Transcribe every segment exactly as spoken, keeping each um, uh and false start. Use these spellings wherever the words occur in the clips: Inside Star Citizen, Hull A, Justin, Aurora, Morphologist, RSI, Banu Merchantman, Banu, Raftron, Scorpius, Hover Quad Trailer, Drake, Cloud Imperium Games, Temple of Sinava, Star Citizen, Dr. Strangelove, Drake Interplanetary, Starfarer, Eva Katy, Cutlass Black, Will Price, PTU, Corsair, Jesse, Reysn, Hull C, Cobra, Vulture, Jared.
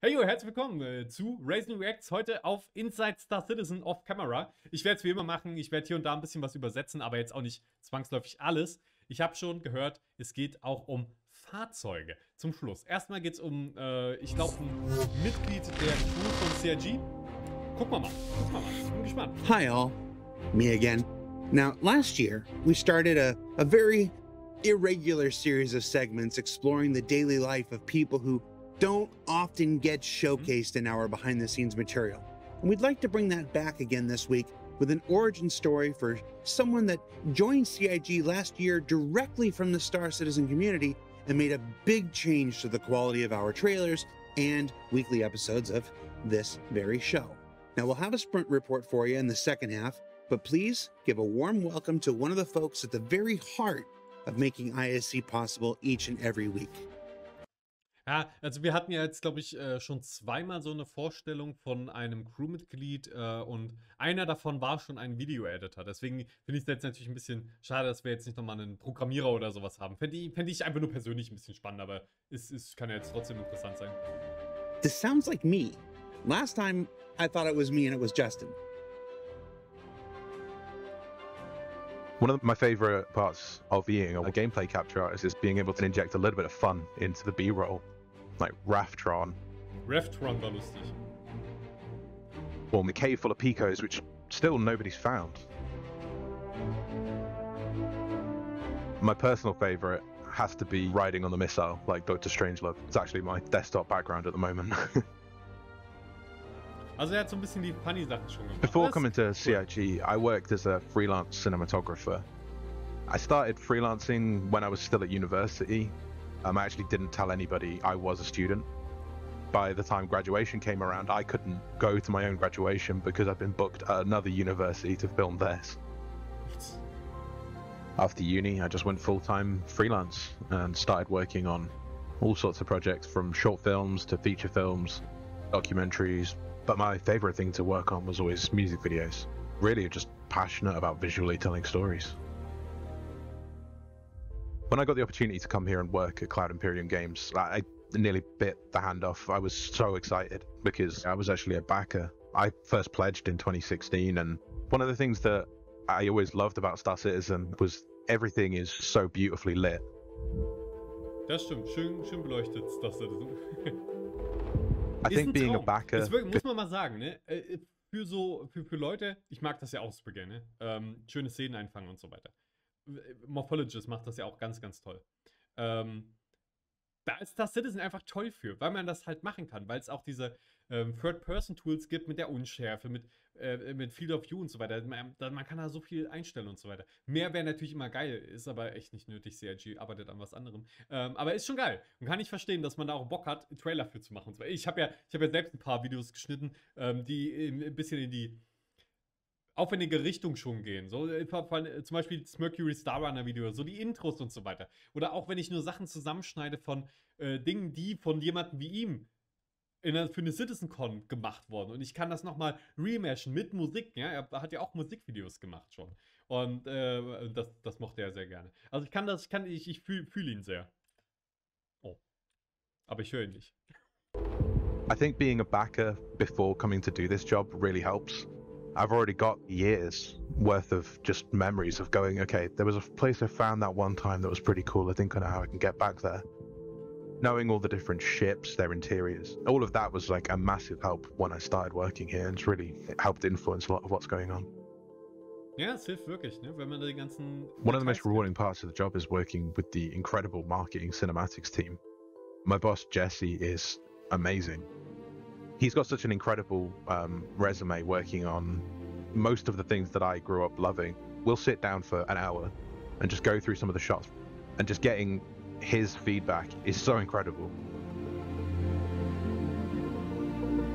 Hey yo, herzlich willkommen äh, zu Reysn Reacts, heute auf Inside Star Citizen off Camera. Ich werde es wie immer machen, ich werde hier und da ein bisschen was übersetzen, aber jetzt auch nicht zwangsläufig alles. Ich habe schon gehört, es geht auch um Fahrzeuge zum Schluss. Erstmal geht es um, äh, ich glaube, ein Mitglied der Crew von C I G. Gucken wir mal, gucken wir mal, ich bin gespannt. Hi all, me again. Now, last year, we started a, a very irregular series of segments exploring the daily life of people who don't often get showcased in our behind the scenes material. And we'd like to bring that back again this week with an origin story for someone that joined C I G last year directly from the Star Citizen community and made a big change to the quality of our trailers and weekly episodes of this very show. Now we'll have a sprint report for you in the second half, but please give a warm welcome to one of the folks at the very heart of making I S C possible each and every week. Ja, also wir hatten ja jetzt, glaube ich, äh, schon zweimal so eine Vorstellung von einem Crewmitglied äh, und einer davon war schon ein Video-Editor. Deswegen finde ich es jetzt natürlich ein bisschen schade, dass wir jetzt nicht nochmal einen Programmierer oder sowas haben. Fände ich, fänd ich einfach nur persönlich ein bisschen spannend, aber es, es kann ja jetzt trotzdem interessant sein. This sounds like me. Last time I thought it was me and it was Justin. One of my favorite parts of being a gameplay capture artist is being able to inject a little bit of fun into the B-roll, like Raftron. Raftron war lustig. Or the cave full of picos, which still nobody's found. My personal favorite has to be riding on the missile, like Doctor Strangelove. It's actually my desktop background at the moment. Also er hat so ein bisschen die funny Sachen schon gemacht. Before coming to C I G, I worked as a freelance cinematographer. I started freelancing when I was still at university. Um, I actually didn't tell anybody I was a student. By the time graduation came around, I couldn't go to my own graduation because I'd been booked at another university to film theirs. After uni, I just went full-time freelance and started working on all sorts of projects, from short films to feature films, documentaries. But my favorite thing to work on was always music videos. Really just passionate about visually telling stories. When I got the opportunity to come here and work at Cloud Imperium Games, I nearly bit the hand off. I was so excited because I was actually a backer. I first pledged in twenty sixteen, and one of the things that I always loved about Star Citizen was everything is so beautifully lit. Das stimmt, schön, schön beleuchtet Star Citizen. I think being a backer, das muss man mal sagen, ne? Für so für, für Leute, ich mag das ja auch super gerne. Ähm, schöne Szenen einfangen und so weiter. Morphologist macht das ja auch ganz, ganz toll. Ähm, da ist Star Citizen einfach toll für, weil man das halt machen kann, weil es auch diese ähm, Third-Person-Tools gibt mit der Unschärfe, mit, äh, mit Field of View und so weiter. Man, man kann da so viel einstellen und so weiter. Mehr wäre natürlich immer geil, ist aber echt nicht nötig. C I G arbeitet an was anderem. Ähm, aber ist schon geil. Und kann ich verstehen, dass man da auch Bock hat, einen Trailer für zu machen. Ich habe ja, ich hab ja selbst ein paar Videos geschnitten, ähm, die ein bisschen in die aufwendige Richtung schon gehen. So, zum Beispiel das Mercury Star Runner Video, so die Intros und so weiter. Oder auch wenn ich nur Sachen zusammenschneide von äh, Dingen, die von jemandem wie ihm in einer, für eine CitizenCon gemacht wurden. Und ich kann das nochmal remashen mit Musik. Ja? Er hat ja auch Musikvideos gemacht schon. Und äh, das, das mochte er sehr gerne. Also ich kann das, ich kann, ich, ich fühle fühl ihn sehr. Oh. Aber ich höre ihn nicht. I think being a backer before coming to do this job really helps. I've already got years worth of just memories of going, okay, there was a place I found that one time that was pretty cool. I think I know how I can get back there. Knowing all the different ships, their interiors, all of that was like a massive help when I started working here, and it's really it helped influence a lot of what's going on. Yeah, es hilft wirklich, ne? Wenn man die ganzen One of the most rewarding parts of the job is working with the incredible marketing cinematics team. My boss, Jesse, is amazing. He's got such an incredible um, resume working on most of the things that I grew up loving. We'll sit down for an hour and just go through some of the shots, and just getting his feedback is so incredible.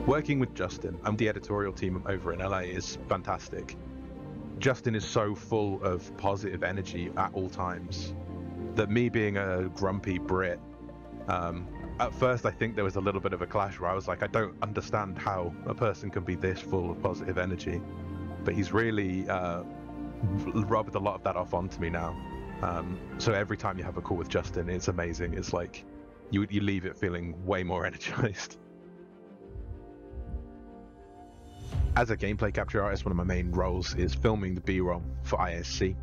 Working with Justin and the editorial team over in L A is fantastic. Justin is so full of positive energy at all times that me being a grumpy Brit, um, at first, I think there was a little bit of a clash where I was like, I don't understand how a person can be this full of positive energy. But he's really uh, rubbed a lot of that off onto me now. Um, so every time you have a call with Justin, it's amazing. It's like you, you leave it feeling way more energized. as a gameplay capture artist, one of my main roles is filming the B-Roll for I S C.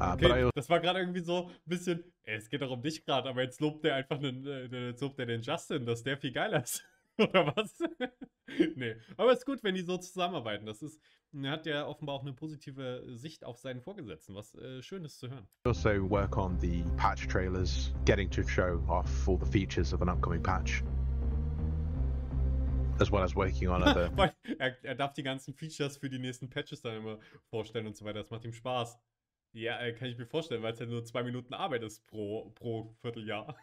Uh, okay, I... das war gerade irgendwie so ein bisschen, es geht doch um dich gerade, aber jetzt lobt er einfach einen, jetzt lobt er den Justin, dass der viel geiler ist. Oder was? Nee. Aber es ist gut, wenn die so zusammenarbeiten. Das ist, er hat ja offenbar auch eine positive Sicht auf seinen Vorgesetzten, was äh, schön ist zu hören. Also work on the patch trailers, getting to show off all the features of an upcoming patch. As well as working on other... er, er darf die ganzen Features für die nächsten Patches dann immer vorstellen und so weiter. Das macht ihm Spaß. Ja, kann ich mir vorstellen, weil es ja nur zwei Minuten Arbeit ist pro, pro Vierteljahr.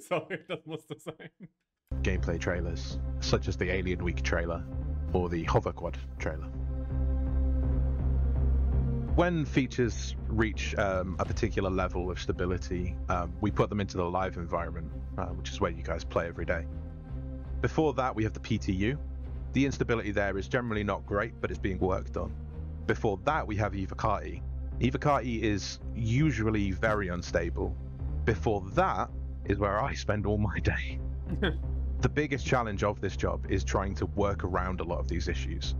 Sorry, das musste sein. Gameplay trailers, such as the Alien Week Trailer or the Hover Quad Trailer. When features reach um, a particular level of stability, um, we put them into the live environment, uh, which is where you guys play every day. Before that, we have the P T U. The instability there is generally not great, but it's being worked on. Before that, we have Eva Katy. Eva Katy is usually very unstable. Before that is where I spend all my day. The biggest challenge of this job is trying to work around a lot of these issues.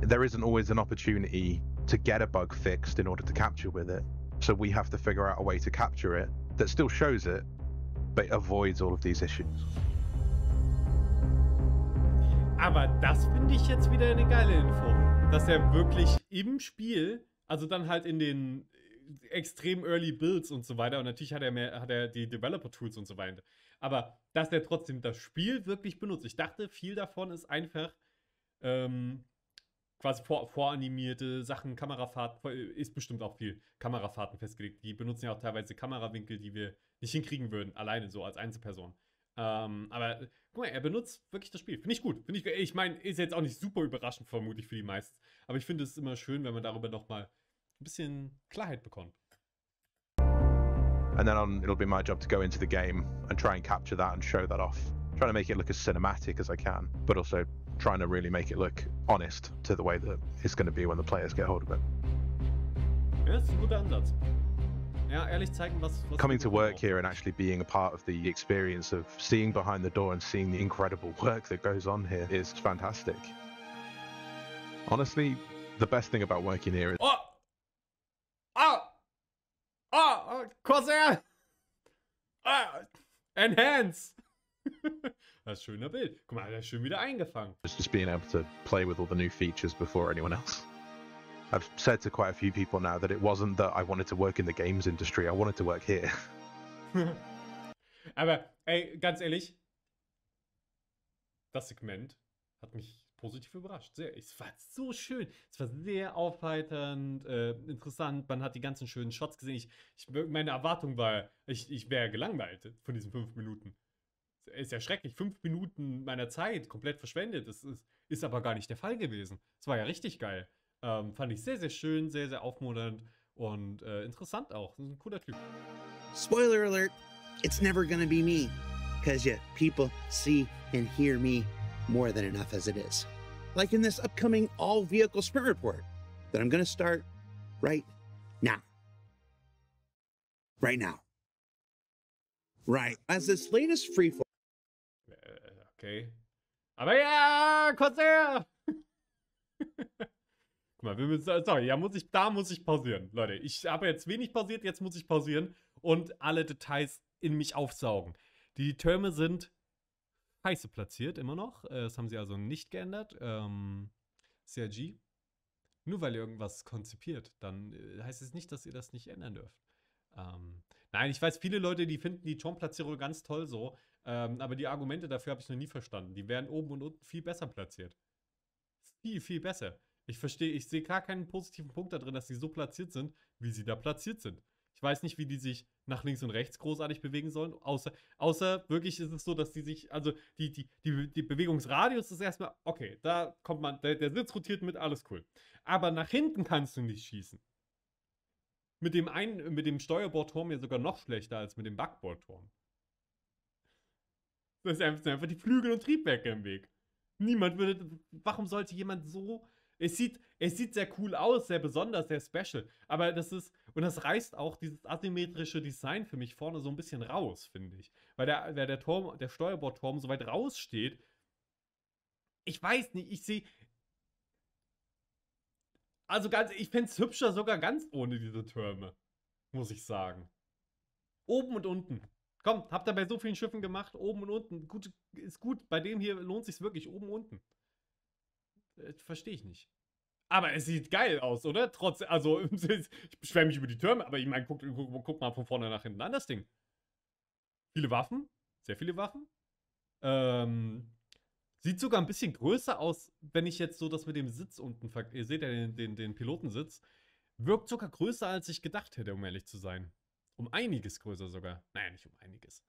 There isn't always an opportunity to get a bug fixed in order to capture with it, so we have to figure out a way to capture it that still shows it, but avoids all of these issues. Aber das finde ich jetzt wieder eine geile Info, dass er wirklich im Spiel, also dann halt in den extrem early Builds und so weiter, und natürlich hat er mehr, hat er die Developer-Tools und so weiter, aber dass er trotzdem das Spiel wirklich benutzt. Ich dachte, viel davon ist einfach ähm, quasi vor, voranimierte Sachen, Kamerafahrten, ist bestimmt auch viel Kamerafahrten festgelegt. Die benutzen ja auch teilweise Kamerawinkel, die wir nicht hinkriegen würden, alleine so als Einzelperson. Ähm, aber guck mal, er benutzt wirklich das Spiel. Finde ich gut. Finde ich, ich meine, ist jetzt auch nicht super überraschend, vermutlich für die meisten. Aber ich finde es immer schön, wenn man darüber nochmal ein bisschen Klarheit bekommt. And then on, it'll be my job to go into the game and try and capture that and show that off. Trying to make it look as cinematic as I can, but also trying to really make it look honest to the way that it's going to be when the players get hold of it. Ja, das ist ein guter Ansatz. Ja, ehrlich zeigen, was, was coming to work here and actually being a part of the experience of seeing behind the door and seeing the incredible work that goes on here is fantastic. Honestly, the best thing about working here is... Oh! Oh! Oh! Oh! Corsair! Oh! Enhance! Das schöne Bild. Guck mal, das ist schön wieder eingefangen. It's just being able to play with all the new features before anyone else. I've said to quite a few people now that it wasn't that I wanted to work in the games industry, I wanted to work here. Aber, ey, ganz ehrlich, das Segment hat mich positiv überrascht. Sehr, es war so schön, es war sehr aufheiternd, äh, interessant, man hat die ganzen schönen Shots gesehen. Ich, ich, meine Erwartung war, ich, ich wäre gelangweilt von diesen fünf Minuten. Ist ja schrecklich, fünf Minuten meiner Zeit komplett verschwendet. Das ist, ist aber gar nicht der Fall gewesen. Es war ja richtig geil. Um, fand ich sehr, sehr schön, sehr, sehr aufmunternd und uh, interessant auch. Ein cooler Typ. Spoiler alert, it's never gonna be me. Because yeah, people see and hear me more than enough as it is. Like in this upcoming all-vehicle sprint report that I'm gonna start right now. Right now. Right. As this latest free fall. Uh, okay. Aber ja, Corsair! Guck mal, wir müssen, sorry, ja, muss ich, da muss ich pausieren, Leute. Ich habe jetzt wenig pausiert, jetzt muss ich pausieren und alle Details in mich aufsaugen. Die Türme sind scheiße platziert, immer noch. Das haben sie also nicht geändert. Ähm, C R G, nur weil ihr irgendwas konzipiert, dann heißt es nicht, dass ihr das nicht ändern dürft. Ähm, nein, ich weiß, viele Leute, die finden die Turmplatzierung ganz toll so, ähm, aber die Argumente dafür habe ich noch nie verstanden. Die werden oben und unten viel besser platziert. Viel, viel besser. Ich verstehe, ich sehe gar keinen positiven Punkt da drin, dass sie so platziert sind, wie sie da platziert sind. Ich weiß nicht, wie die sich nach links und rechts großartig bewegen sollen, außer, außer wirklich ist es so, dass die sich, also die, die, die, die Bewegungsradius ist erstmal, okay, da kommt man, der, der Sitz rotiert mit, alles cool. Aber nach hinten kannst du nicht schießen. Mit dem einen, mit dem Steuerbordturm ja sogar noch schlechter als mit dem Backbordturm. Da ist einfach die Flügel und Triebwerke im Weg. Niemand würde, warum sollte jemand so... Es sieht, es sieht sehr cool aus, sehr besonders, sehr special. Aber das ist, und das reißt auch dieses asymmetrische Design für mich vorne so ein bisschen raus, finde ich. Weil der, der, der Turm, der Steuerbordturm so weit raussteht, ich weiß nicht, ich sehe... Also ganz, ich fände es hübscher sogar ganz ohne diese Türme, muss ich sagen. Oben und unten. Komm, habt ihr bei so vielen Schiffen gemacht, oben und unten. Gut, ist gut, bei dem hier lohnt sich's wirklich, oben und unten. Verstehe ich nicht. Aber es sieht geil aus, oder? Trotz, also, ich beschwere mich über die Türme, aber ich meine, guck, guck, guck mal von vorne nach hinten an, das Ding. Viele Waffen, sehr viele Waffen. Ähm, sieht sogar ein bisschen größer aus, wenn ich jetzt so das mit dem Sitz unten, ihr seht ja den, den, den Pilotensitz, wirkt sogar größer, als ich gedacht hätte, um ehrlich zu sein. Um einiges größer sogar. Naja, nicht um einiges.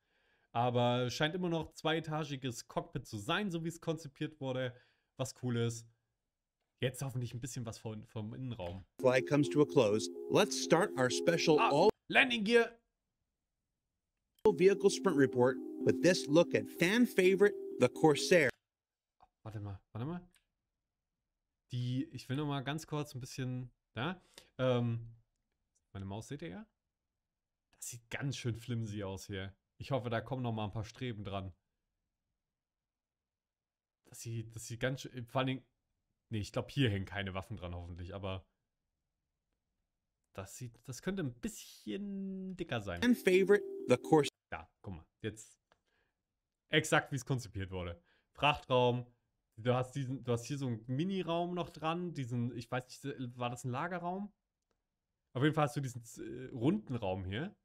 Aber scheint immer noch zweieitagiges Cockpit zu sein, so wie es konzipiert wurde. Was cool ist. Jetzt hoffentlich ein bisschen was vom, vom Innenraum. Fly comes to a close. Let's start our special ah, all landing gear vehicle sprint report with this look at fan favorite the Corsair. Warte mal, warte mal. Die, ich will noch mal ganz kurz ein bisschen da. Ähm, meine Maus seht ihr ja? Das sieht ganz schön flimsy aus hier. Ich hoffe, da kommen noch mal ein paar Streben dran. Das sieht, das sieht ganz schön, vor allen Dingen, nee, ich glaube, hier hängen keine Waffen dran, hoffentlich, aber das sieht, das könnte ein bisschen dicker sein. Ja, guck mal, jetzt exakt, wie es konzipiert wurde. Frachtraum, du hast diesen, du hast hier so einen Mini-Raum noch dran, diesen, ich weiß nicht, war das ein Lagerraum? Auf jeden Fall hast du diesen äh, runden Raum hier.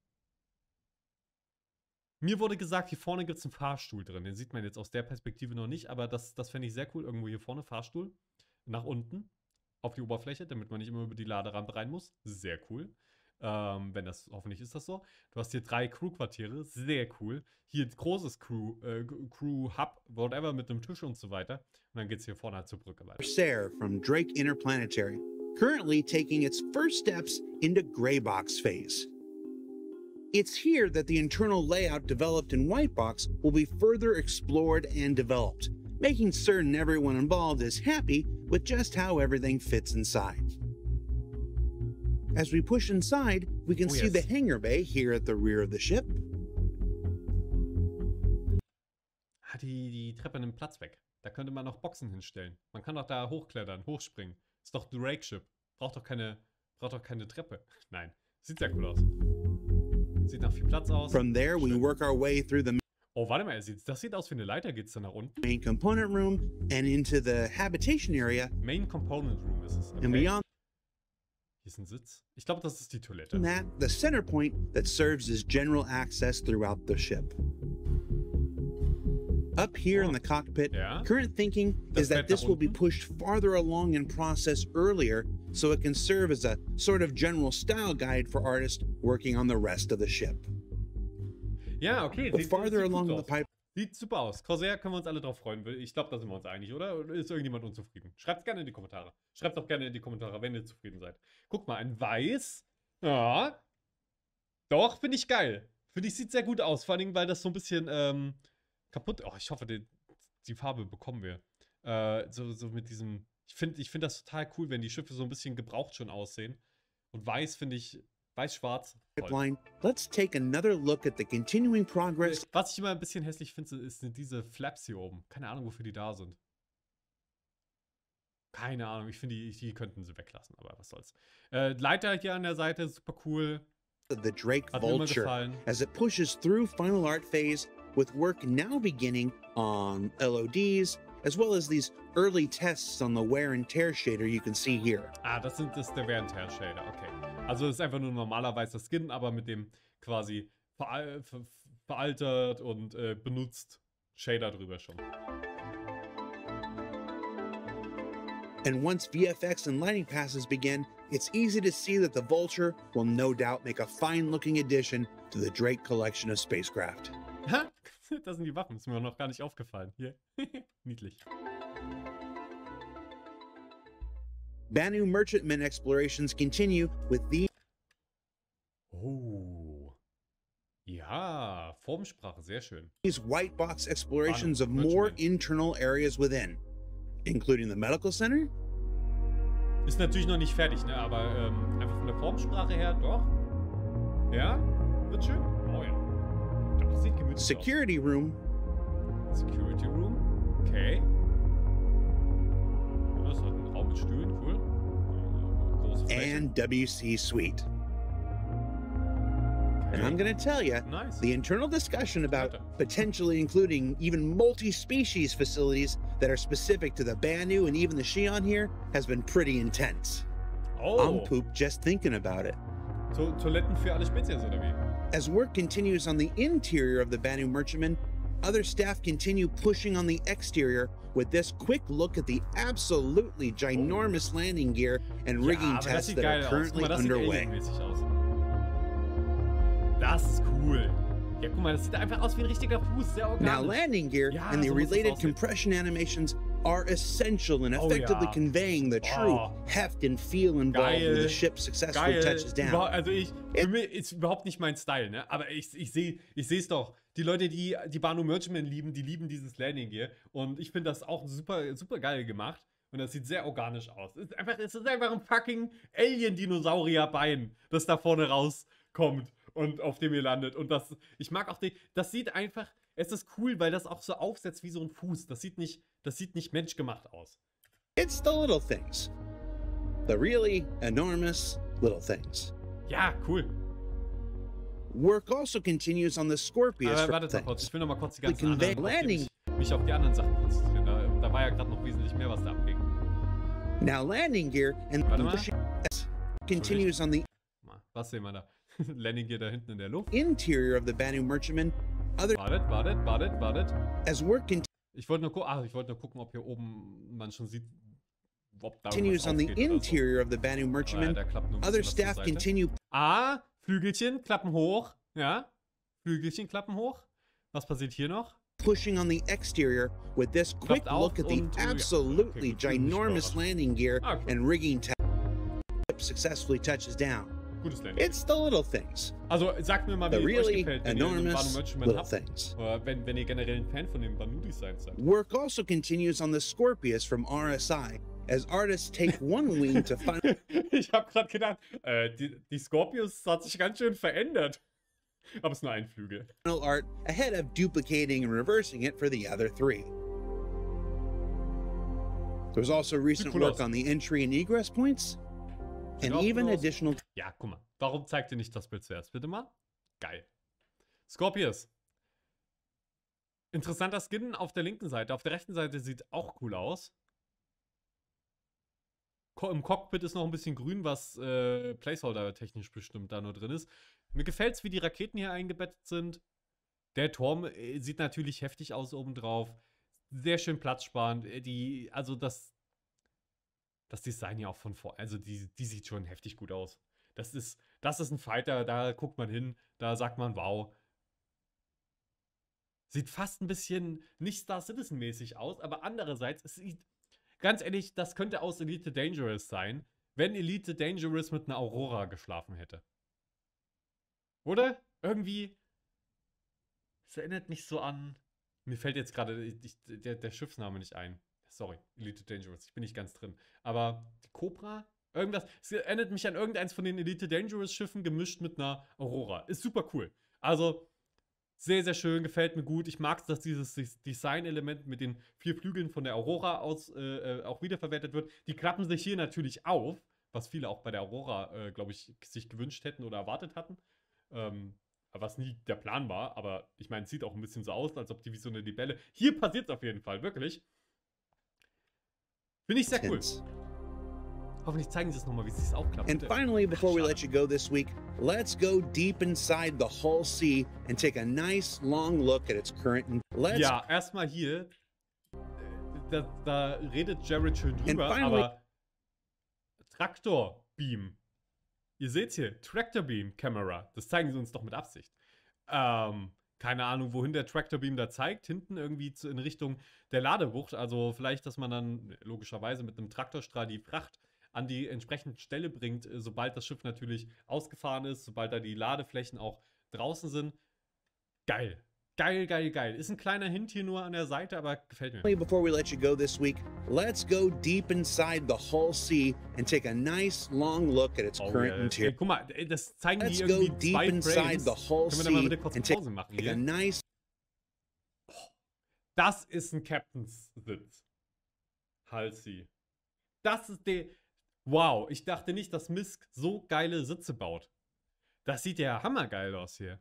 Mir wurde gesagt, hier vorne gibt es einen Fahrstuhl drin. Den sieht man jetzt aus der Perspektive noch nicht, aber das, das fände ich sehr cool. Irgendwo hier vorne, Fahrstuhl, nach unten, auf die Oberfläche, damit man nicht immer über die Laderampe rein muss. Sehr cool. Ähm, wenn das, hoffentlich ist das so. Du hast hier drei Crew-Quartiere, sehr cool. Hier großes Crew, äh, Crew-Hub, whatever, mit einem Tisch und so weiter. Und dann geht es hier vorne halt zur Brücke weiter. Corsair from Drake Interplanetary, currently taking its first steps into Greybox phase. It's here that the internal layout developed in Whitebox will be further explored and developed, making certain everyone involved is happy with just how everything fits inside. As we push inside, we can oh, yes. see the hangar bay here at the rear of the ship. Hat die, die Treppe einen Platz weg. Da könnte man noch Boxen hinstellen. Man kann doch da hochklettern, hochspringen. Ist doch Drake-Ship. Braucht doch keine, braucht doch keine Treppe. Nein, sieht sehr cool aus. Sieht nach viel Platz aus. From there we work our way through the Oh, warte mal, das sieht aus wie eine Leiter, geht's dann nach unten. Main component room and into the habitation area. Main component room ist es. Okay. And beyond. Hier ist ein Sitz. Ich glaube, das ist die Toilette. That the center point that serves as general access throughout the ship. Up here oh. in the cockpit, ja. current thinking das is that this will be pushed farther along in process earlier, so it can serve as a sort of general style guide for artists working on the rest of the ship. Ja, okay. Sieht, farther sieht along the pipe. Sieht super aus. Corsair können wir uns alle drauf freuen. Ich glaube, da sind wir uns einig, oder? Oder ist irgendjemand unzufrieden? Schreibt's gerne in die Kommentare. Schreibt auch gerne in die Kommentare, wenn ihr zufrieden seid. Guck mal, ein Weiß. Ja. Doch, finde ich geil. Finde ich, sieht sehr gut aus. Vor allen Dingen, weil das so ein bisschen ähm, kaputt... Oh, ich hoffe, die, die Farbe bekommen wir. Äh, so, so mit diesem... Ich finde ich find das total cool, wenn die Schiffe so ein bisschen gebraucht schon aussehen. Und weiß finde ich, weiß-schwarz. Let's take another look at the continuing progress. Was ich immer ein bisschen hässlich finde, ist, sind diese Flaps hier oben. Keine Ahnung, wofür die da sind. Keine Ahnung, ich finde, die, die könnten sie weglassen, aber was soll's. Äh, Leiter hier an der Seite, super cool. The Drake Vulture, as it pushes through Final Art Phase, with work now beginning on L O Ds, as well as these early tests on the wear and tear shader you can see here. Ah, das sind das der wear and tear shader, okay. Also das ist einfach nur ein normaler weißer Skin, aber mit dem quasi ver ver veraltert und äh, benutzt Shader drüber schon. And once V F X and lighting passes begin, it's easy to see that the Vulture will no doubt make a fine-looking addition to the Drake collection of spacecraft. Ha! Das sind die Waffen, ist mir noch gar nicht aufgefallen. Hier. Niedlich. Banu Merchantman explorations continue with the Oh. Ja, Formsprache, sehr schön. These white box explorations Banu, of more internal areas within, including the medical center. Ist natürlich noch nicht fertig, ne, aber ähm, einfach von der Formsprache her, doch. Ja, wird schön. Oh ja. Security room. Security room. Okay. Grand W C Suite. Okay. And I'm going to tell you, nice. the internal discussion about potentially including even multi-species facilities that are specific to the Banu and even the Xi'an here has been pretty intense. Oh. I'm pooped just thinking about it. To Toiletten für alle Spezies, oder wie? As work continues on the interior of the Banu Merchantman, other staff continue pushing on the exterior with this quick look at the absolutely ginormous oh. landing gear and rigging yeah, tests that are currently mal, underway. Das ist cool. Ja, guck mal, das sieht einfach aus wie ein richtiger Fuß, sehr organisch. Now landing gear ja, and the so related compression animations are essential in effectively oh, yeah. conveying the true oh. heft and feel involved Geil. when the ship successfully Geil. touches down. Also ich, für mich ist überhaupt nicht mein Style, ne? Aber ich, ich sehe ich sehe es doch. Die Leute, die die Banu Merchantman lieben, die lieben dieses Landing Gear. Und ich finde das auch super, super geil gemacht. Und das sieht sehr organisch aus. Es ist einfach, es ist einfach ein fucking Alien-Dinosaurier-Bein, das da vorne rauskommt und auf dem ihr landet. Und das, ich mag auch den, das sieht einfach, es ist cool, weil das auch so aufsetzt wie so ein Fuß. Das sieht nicht, das sieht nicht menschgemacht aus. It's the little things. The really enormous little things. Ja, cool. Work also continues on the Scorpius. Aber wartet mal kurz, ich will noch mal kurz die ganzen anderen landing. Mich, mich auf die anderen Sachen konzentrieren. Da, da war ja gerade noch wesentlich mehr, was da abging. Now landing gear and continues on the Was sehen wir da? Landing gear da hinten in der Luft. Interior of the Banu Merchantman. Other wartet, wartet, wartet, wartet. As work ich wollte nur, ah, wollt nur gucken, ob hier oben man schon sieht, ob da continues on the interior so. of the Banu Merchantman. Ja, other staff continue. Ah. Flügelchen, Klappen hoch. Ja. Flügelchen, Klappen hoch. Was passiert hier noch? Pushing on the exterior with this quick look at the absolutely okay, ginormous landing gear ah, cool. and rigging successfully touches down. Gutes Landing. It's the little things. Also, sagt mir mal, wie es euch gefällt, wenn ihr einen Banu Merchantman habt. Oder wenn, wenn ihr generell ein Fan von dem Banu Design seid. Work also continues on the Scorpius from R S I. As artists take one wing to find. Ich habe gerade gedacht, äh, die, die Scorpius hat sich ganz schön verändert. Aber es ist nur ein Flügel. Art ahead of duplicating and reversing it for the other three. There's also recent work on the entry and egress points, and even additional. Ja, guck mal. Warum zeigt ihr nicht das Bild zuerst? Bitte mal. Geil. Scorpius. Interessanter Skin auf der linken Seite. Auf der rechten Seite sieht auch cool aus. Im Cockpit ist noch ein bisschen grün, was äh, Placeholder-technisch bestimmt da nur drin ist. Mir gefällt es, wie die Raketen hier eingebettet sind. Der Turm äh, sieht natürlich heftig aus obendrauf. Sehr schön platzsparend. Äh, die, also das, das Design hier auch von vorne, also die, die sieht schon heftig gut aus. Das ist, das ist ein Fighter, da guckt man hin, da sagt man wow. Sieht fast ein bisschen nicht Star Citizen-mäßig aus, aber andererseits, es sieht ganz ehrlich, das könnte aus Elite Dangerous sein, wenn Elite Dangerous mit einer Aurora geschlafen hätte. Oder? Irgendwie. Es erinnert mich so an. Mir fällt jetzt gerade der, der Schiffsname nicht ein. Sorry, Elite Dangerous. Ich bin nicht ganz drin. Aber die Cobra? Irgendwas. Es erinnert mich an irgendeins von den Elite Dangerous Schiffen gemischt mit einer Aurora. Ist super cool. Also. Sehr, sehr schön, gefällt mir gut. Ich mag es, dass dieses Design-Element mit den vier Flügeln von der Aurora aus äh, auch wiederverwertet wird. Die klappen sich hier natürlich auf, was viele auch bei der Aurora, äh, glaube ich, sich gewünscht hätten oder erwartet hatten. Ähm, was nie der Plan war, aber ich meine, es sieht auch ein bisschen so aus, als ob die wie so eine Libelle. Hier passiert es auf jeden Fall, wirklich. Finde ich sehr cool. Hoffentlich zeigen sie es nochmal, wie sie es aufklappen. And finally, before we let you go this week, let's go deep inside the Hull C and take a nice long look at its current. Let's ja, erstmal hier, da, da redet Jared schön drüber, finally, aber Traktorbeam. Ihr seht hier, Traktorbeam Camera. Das zeigen sie uns doch mit Absicht. Ähm, keine Ahnung, wohin der Traktorbeam da zeigt. Hinten irgendwie zu, in Richtung der Ladebucht. Also vielleicht, dass man dann logischerweise mit einem Traktorstrahl die Fracht an die entsprechende Stelle bringt, sobald das Schiff natürlich ausgefahren ist, sobald da die Ladeflächen auch draußen sind. Geil. Geil, geil, geil. Ist ein kleiner Hint hier nur an der Seite, aber gefällt mir. Before we let you go this week, let's go deep inside the Hull C and take a nice long look at its oh, current interior. Guck mal, das zeigen let's die irgendwie go deep inside the Hull C. Können wir da mal bitte kurz Pause machen hier? Nice oh, das ist ein Captain's Sitz. Hull C. Das ist der Wow, ich dachte nicht, dass M I S C so geile Sitze baut. Das sieht ja hammergeil aus hier.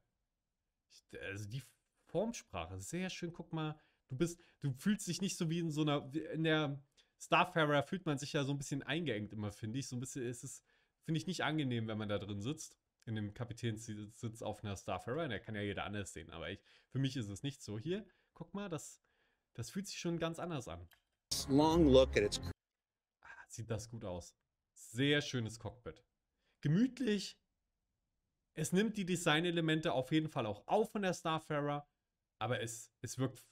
Ich, also die Formsprache, sehr schön. Guck mal, du bist, du fühlst dich nicht so wie in so einer, in der Starfarer fühlt man sich ja so ein bisschen eingeengt immer, finde ich. So ein bisschen ist es, finde ich, nicht angenehm, wenn man da drin sitzt. In dem Kapitänssitz auf einer Starfarer. Da kann ja jeder anders sehen, aber ich, für mich ist es nicht so. Hier, guck mal, das, das fühlt sich schon ganz anders an. Long look at its... ah, sieht das gut aus. Sehr schönes Cockpit. Gemütlich. Es nimmt die Designelemente auf jeden Fall auch auf von der Starfarer, aber es, es wirkt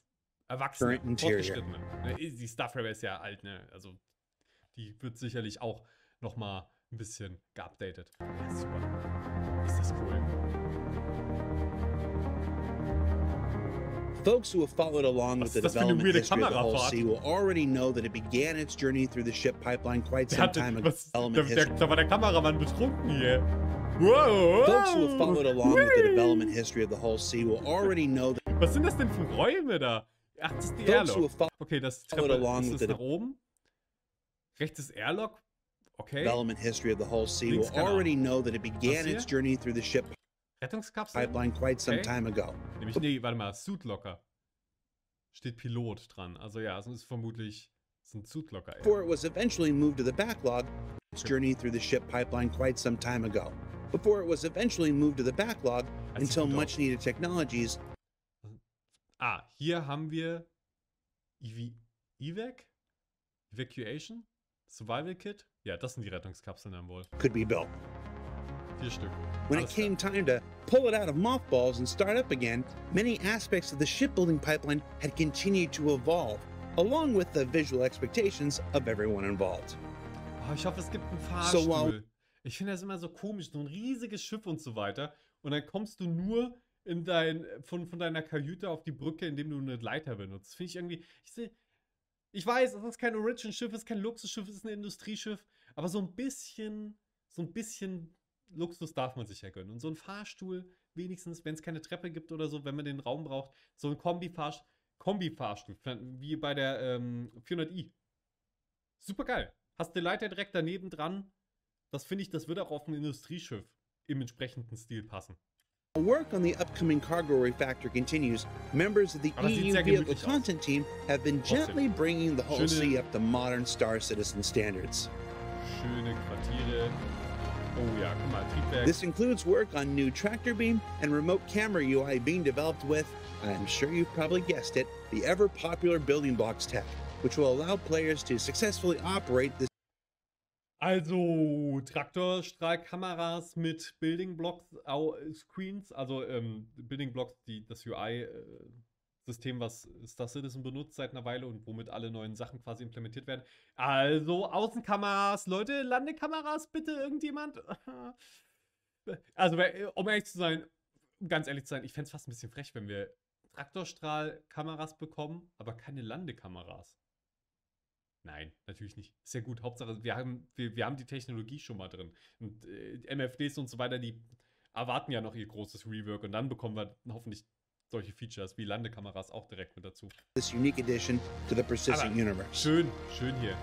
erwachsen, fortgeschritten. Die Starfarer ist ja alt, ne? Also die wird sicherlich auch nochmal ein bisschen geupdatet. Ja, super. Ist das cool. Folks who have followed along with the development history of the Hull C will already know that it began its journey through the ship pipeline quite some time ago. Da war der Kameramann betrunken hier. Whoa, whoa. Folks who have followed along Wee. with the development history of the Hull C will already know that... Was sind das denn für Räume da? Ach, das ist die Airlock. Okay, das Treppe ist nach oben. Rechts ist Airlock. Okay. Development history of the Hull C will already know that it began its journey through the ship pipeline quite some okay. time ago. Nämlich, nee, warte mal, Suitlocker. Steht Pilot dran. Also ja, es ist vermutlich es ist ein Suitlocker. Before it was eventually moved to the backlog, its journey through the ship pipeline quite some time ago. Before it was eventually moved to the backlog until much needed technologies. Ah, hier haben wir Ev Evac? Evacuation? Survival Kit? Ja, das sind die Rettungskapseln dann wohl. Could be built. Vier Stück. When it came time to pull it out of mothballs and start up again, many aspects of the shipbuilding pipeline had continued to evolve, along with the visual expectations of everyone involved. Oh, ich hoffe, es gibt einen Fahrstuhl. So while ich finde das immer so komisch, so ein riesiges Schiff und so weiter. Und dann kommst du nur in dein, von, von deiner Kajüte auf die Brücke, indem du eine Leiter benutzt. Finde ich irgendwie... Ich, seh, ich weiß, es ist kein Origin-Schiff, es ist kein Luxusschiff, es ist ein Industrieschiff. Aber so ein bisschen... So ein bisschen Luxus darf man sich ja gönnen. Und so ein Fahrstuhl, wenigstens, wenn es keine Treppe gibt oder so, wenn man den Raum braucht, so ein Kombi-Fahrstuhl, Kombi-Fahrstuhl, wie bei der ähm, vierhundert i. Super geil. Hast eine Leiter direkt daneben dran. Das finde ich, das würde auch auf ein Industrieschiff im entsprechenden Stil passen. Work on the upcoming cargo refactor continues. Members of the E U vehicle content team have been gently bringing the Hull C up to modern Star Citizen standards. Schöne Quartiere. Oh ja, guck mal, Triebwerk. This includes work on new tractor beam and remote camera U I being developed with, I'm sure you've probably guessed it, the ever popular building blocks tech, which will allow players to successfully operate this. Also Traktorstrahlkameras mit Building Blocks Screens, also ähm, Building Blocks, die das U I-System, äh, was Star Citizen benutzt seit einer Weile und womit alle neuen Sachen quasi implementiert werden. Also Außenkameras, Leute, Landekameras, bitte irgendjemand. Also um ehrlich zu sein, um ganz ehrlich zu sein, ich fände es fast ein bisschen frech, wenn wir Traktorstrahlkameras bekommen, aber keine Landekameras. Nein, natürlich nicht. Ist ja gut. Hauptsache, wir haben, wir, wir haben die Technologie schon mal drin. Und äh, M F Ds und so weiter, die erwarten ja noch ihr großes Rework. Und dann bekommen wir hoffentlich solche Features wie Landekameras auch direkt mit dazu. This unique addition to the persistent universe. Schön, schön hier.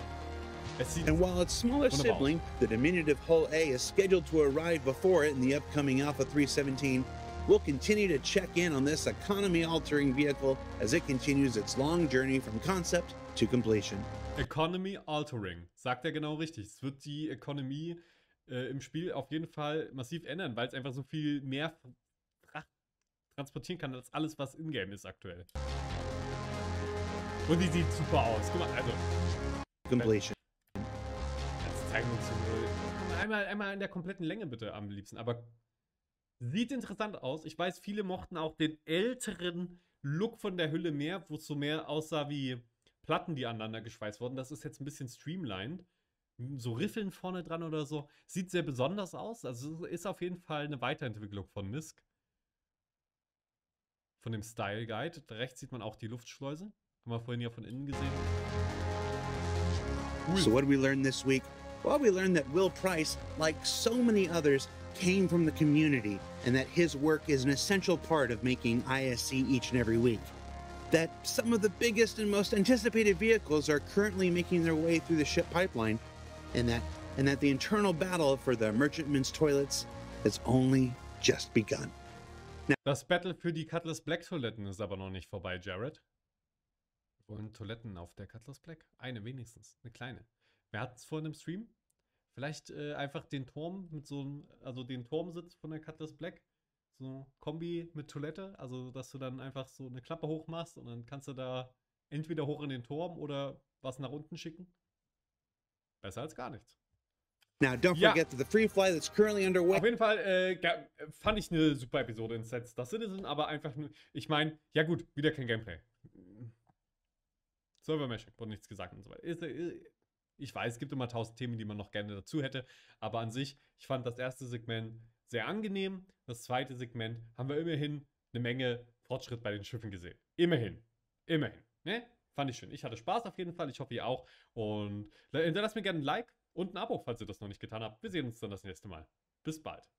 Es sieht And while its smaller sibling, the diminutive Hull A is scheduled to arrive before it in the upcoming Alpha three seventeen, we'll continue to check in on this economy-altering vehicle as it continues its long journey from concept to completion. Economy Altering, sagt er genau richtig. Es wird die Economy äh, im Spiel auf jeden Fall massiv ändern, weil es einfach so viel mehr Fracht transportieren kann, als alles, was in-game ist aktuell. Und die sieht super aus. Guck mal, also. Completion. Jetzt zeigen wir uns einmal, einmal in der kompletten Länge bitte am liebsten, aber sieht interessant aus. Ich weiß, viele mochten auch den älteren Look von der Hülle mehr, wo es so mehr aussah wie Platten, die aneinander geschweißt wurden. Das ist jetzt ein bisschen streamlined. So Riffeln vorne dran oder so. Sieht sehr besonders aus. Also ist auf jeden Fall eine Weiterentwicklung von M I S C. Von dem Style Guide. Da rechts sieht man auch die Luftschleuse. Haben wir vorhin ja von innen gesehen. Cool. So what did we learn this week? Well, we learned that Will Price, like so many others, came from the community and that his work is an essential part of making I S C each and every week. That some of the biggest and most anticipated vehicles are currently making their way through the ship pipeline, and that and that the internal battle for the merchantman's toilets has only just begun. Now, das Battle für die Cutlass Black Toiletten ist aber noch nicht vorbei, Jared. Wir wollen Toiletten auf der Cutlass Black? Eine wenigstens, eine kleine. Wir hatten es vor einem Stream. Vielleicht äh, einfach den Turm mit so einem, also den Turmsitz von der Cutlass Black, so Kombi mit Toilette, also dass du dann einfach so eine Klappe hoch machst und dann kannst du da entweder hoch in den Turm oder was nach unten schicken. Besser als gar nichts. Now, don't ja. forget the free fly that's currently underway. Auf jeden Fall äh, fand ich eine super Episode in Inside Star Citizen, aber einfach nur, ich meine, ja gut, wieder kein Gameplay. Server-Meshing, wurde nichts gesagt und so weiter. Ist, ist, ich weiß, es gibt immer tausend Themen, die man noch gerne dazu hätte, aber an sich, ich fand das erste Segment sehr angenehm. Das zweite Segment haben wir immerhin eine Menge Fortschritt bei den Schiffen gesehen. Immerhin. Immerhin. Ne? Fand ich schön. Ich hatte Spaß auf jeden Fall. Ich hoffe, ihr auch. Und hinterlasst mir gerne ein Like und ein Abo, falls ihr das noch nicht getan habt. Wir sehen uns dann das nächste Mal. Bis bald.